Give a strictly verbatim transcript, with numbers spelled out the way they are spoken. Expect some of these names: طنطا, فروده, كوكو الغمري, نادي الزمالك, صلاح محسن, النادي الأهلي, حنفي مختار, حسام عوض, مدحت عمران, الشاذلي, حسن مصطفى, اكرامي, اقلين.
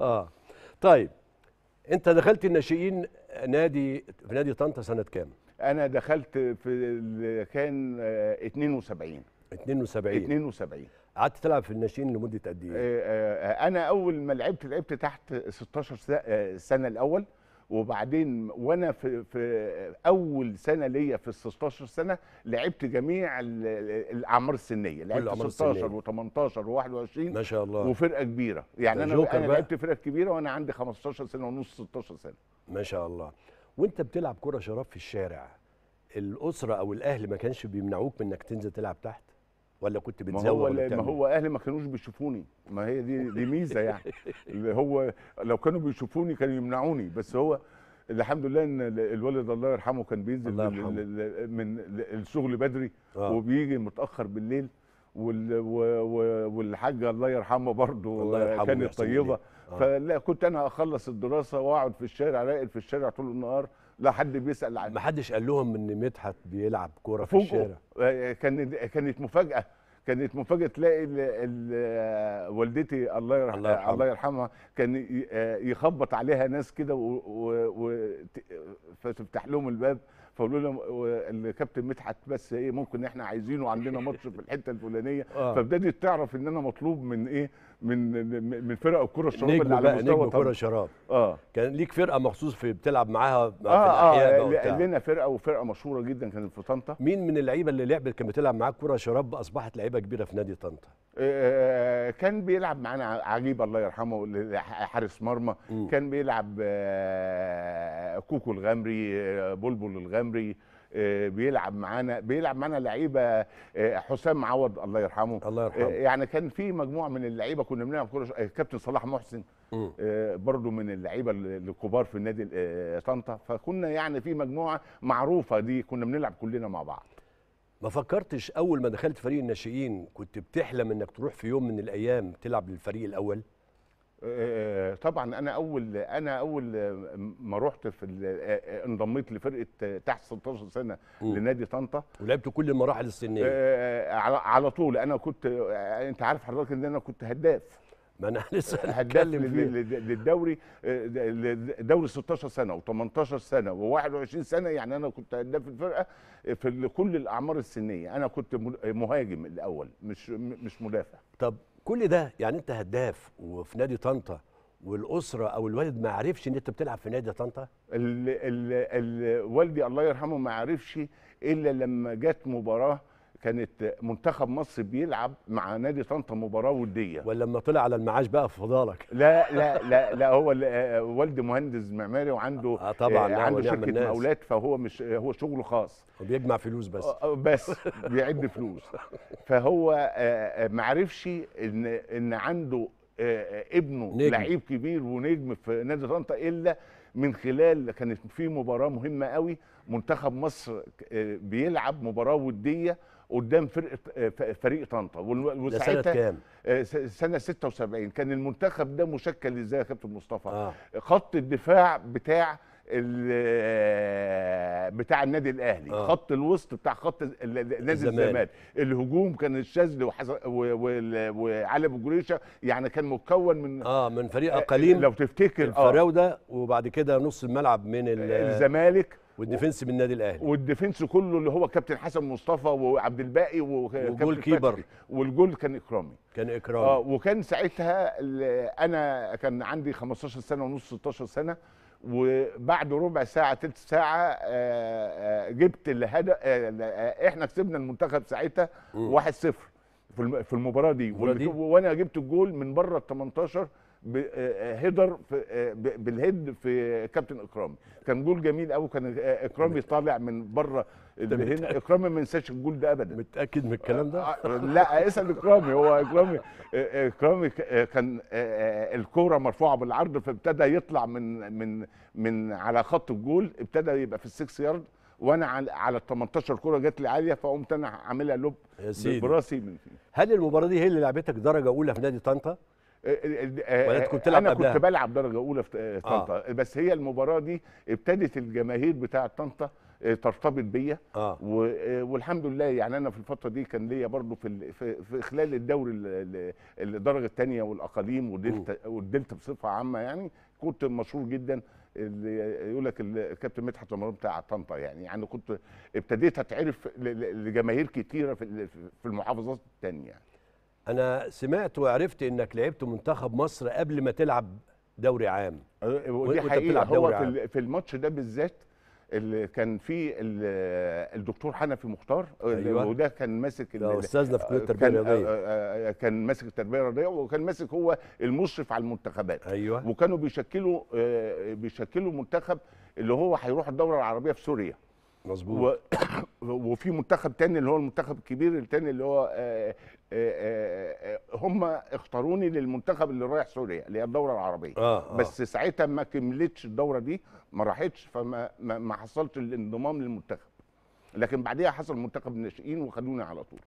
اه طيب انت دخلت الناشئين نادي في نادي طنطا سنه كام؟ انا دخلت في كان اتنين وسبعين اتنين وسبعين اتنين وسبعين. قعدت تلعب في الناشئين لمده قد ايه؟ انا اول ما لعبت لعبت تحت ستاشر سنه الاول، وبعدين وانا في, في اول سنه ليا في ال ستاشر سنه لعبت جميع الاعمار السنيه، لعبت ستاشر و18 و21 ما شاء الله، وفرقه كبيره يعني انا انا لعبت فرقه كبيره وانا عندي خمستاشر سنه ونص ستاشر سنه ما شاء الله. وانت بتلعب كره شراب في الشارع، الاسره او الاهل ما كانش بيمنعوك من انك تنزل تلعب تحت ولا كنت بتزوق؟ ما هو ما هو اهلي ما كانوش بيشوفوني، ما هي دي دي ميزه يعني اللي هو لو كانوا بيشوفوني كانوا يمنعوني، بس هو الحمد لله ان الوالد الله يرحمه كان بينزل من الشغل بدري آه. وبيجي متاخر بالليل، والحاجه الله يرحمها برضو كانت طيبه آه. فلا كنت انا اخلص الدراسه واقعد في الشارع، راقد في الشارع طول النهار، لا حد بيسال عنه. ما حدش قال لهم ان مدحت بيلعب كوره في الشارع؟ كانت كانت مفاجاه، كانت مفاجاه تلاقي ال ال والدتي الله يرحمها الله يرحمها, الله يرحمها كان يخبط عليها ناس كده وتفتح لهم الباب فقالوا لهم الكابتن مدحت بس ايه ممكن احنا عايزينه وعندنا ماتش في الحته الفلانيه آه. فابتدت تعرف ان انا مطلوب من ايه من من فرق الكره الشراب اللي على مستوى نجم كره شراب اه. كان ليك فرقه مخصوص في بتلعب معاها في الاحياء اه اه لنا فرقه، وفرقه مشهوره جدا كانت في طنطا. مين من اللعيبه اللي لعبت كانت بتلعب معاك كره شراب اصبحت لعيبه كبيره في نادي طنطا؟ آه كان بيلعب معانا عجيب الله يرحمه حارس مرمى، كان بيلعب آه كوكو الغمري، آه بلبل الغمري، بيلعب معانا بيلعب معانا لعيبه، حسام عوض الله يرحمه الله يرحمه، يعني كان في مجموعه من اللعيبه كنا بنلعب كوره. كابتن صلاح محسن برضو من اللعيبه الكبار في نادي طنطا، فكنا يعني في مجموعه معروفه دي كنا بنلعب كلنا مع بعض. ما فكرتش اول ما دخلت فريق الناشئين كنت بتحلم انك تروح في يوم من الايام تلعب للفريق الاول؟ طبعا انا اول انا اول ما رحت في انضميت لفرقه تحت ستاشر سنه م. لنادي طنطا، ولعبت كل المراحل السنيه على طول. انا كنت انت عارف حضرتك ان انا كنت هداف، ما انا لسه هتكلم للدوري دوري ستاشر سنه و18 سنه و21 سنه، يعني انا كنت هداف الفرقه في كل الاعمار السنيه. انا كنت مهاجم الاول مش مش مدافع. طب كل ده يعني انت هداف وفي نادي طنطا والاسره او الوالد ما عرفش ان انت بتلعب في نادي طنطا؟ والدي الله يرحمه ما عرفش الا لما جت مباراه كانت منتخب مصر بيلعب مع نادي طنطا مباراه وديه، ولا لما طلع على المعاش بقى في فضالك؟ لا لا لا لا هو والدي مهندس معماري وعنده آه طبعا عنده شركه مقاولات، فهو مش هو شغله خاص، بيجمع فلوس بس بس بيعد فلوس. فهو ما عرفش ان ان عنده ابنه لعيب كبير ونجم في نادي طنطا الا من خلال كانت في مباراه مهمه قوي منتخب مصر بيلعب مباراه وديه قدام فرقه فريق طنطا، وساعتها سنه ستة وسبعين كان المنتخب ده مشكل ازاي يا كابتن مصطفى؟ آه. خط الدفاع بتاع بتاع النادي الاهلي آه. خط الوسط بتاع خط نادي الزمالك، الهجوم كان الشاذلي وعلي ابو جريشه، يعني كان مكون من اه من فريق اقلين لو تفتكر فروده آه. وبعد كده نص الملعب من الزمالك، والديفنس من النادي الاهلي، والديفنس كله اللي هو كابتن حسن مصطفى وعبد الباقي وجول كيبر، والجول كان اكرامي كان اكرامي اه. وكان ساعتها انا كان عندي خمستاشر سنه ونص ستاشر سنه، وبعد ربع ساعه تلت ساعه جبت الهدف، احنا كسبنا المنتخب ساعتها واحد صفر في المباراه دي، وانا جبت الجول من بره ال تمنتاشر هيدر بالهيد في كابتن اكرامي، كان جول جميل قوي، كان اكرامي طالع من بره هنا. اكرامي ما ينساش الجول ده ابدا. متاكد من الكلام ده؟ لا اسال اكرامي، هو اكرامي اكرامي كان الكوره مرفوعه بالعرض، فابتدى يطلع من من من على خط الجول، ابتدى يبقى في السكس يارد، وانا على ال تمنتاشر كوره جات لي عاليه، فقمت انا عاملها لوب براسي. هل المباراه دي هي اللي لعبتك درجه اولى في نادي طنطا؟ ولا كنت بتلعب قبلها؟ انا كنت بلعب درجه اولى في طنطا آه. بس هي المباراه دي ابتدت الجماهير بتاعه طنطا ترتبط بيا آه. والحمد لله يعني انا في الفتره دي كان ليا برضو في في خلال الدوري الدرجه الثانيه والاقاليم والدلتا والدلتا بصفه عامه يعني كنت مشهور جدا. اللي يقول لك الكابتن مدحت عمران بتاع طنطا يعني يعني كنت ابتديت اتعرف لجماهير كتيره في في المحافظات الثانيه. انا سمعت وعرفت انك لعبت منتخب مصر قبل ما تلعب دوري عام. ودي حقيقه هو في في الماتش ده بالذات اللي كان فيه الدكتور حنفي مختار أيوة. وده كان ماسك استاذنا في كليه التربيه الرياضيه، كان ماسك التربيه الرياضيه وكان ماسك هو المشرف على المنتخبات أيوة. وكانوا بيشكلوا بيشكلوا منتخب اللي هو هيروح الدوره العربيه في سوريا مظبوط، وفي منتخب تاني اللي هو المنتخب الكبير التاني اللي هو آآ آآ هم اختاروني للمنتخب اللي رايح سوريا اللي هي الدوره العربيه آه آه. بس ساعتها ما كملتش الدوره دي، ما راحتش، فما ما حصلتش الانضمام للمنتخب، لكن بعديها حصل منتخب الناشئين وخدوني على طول.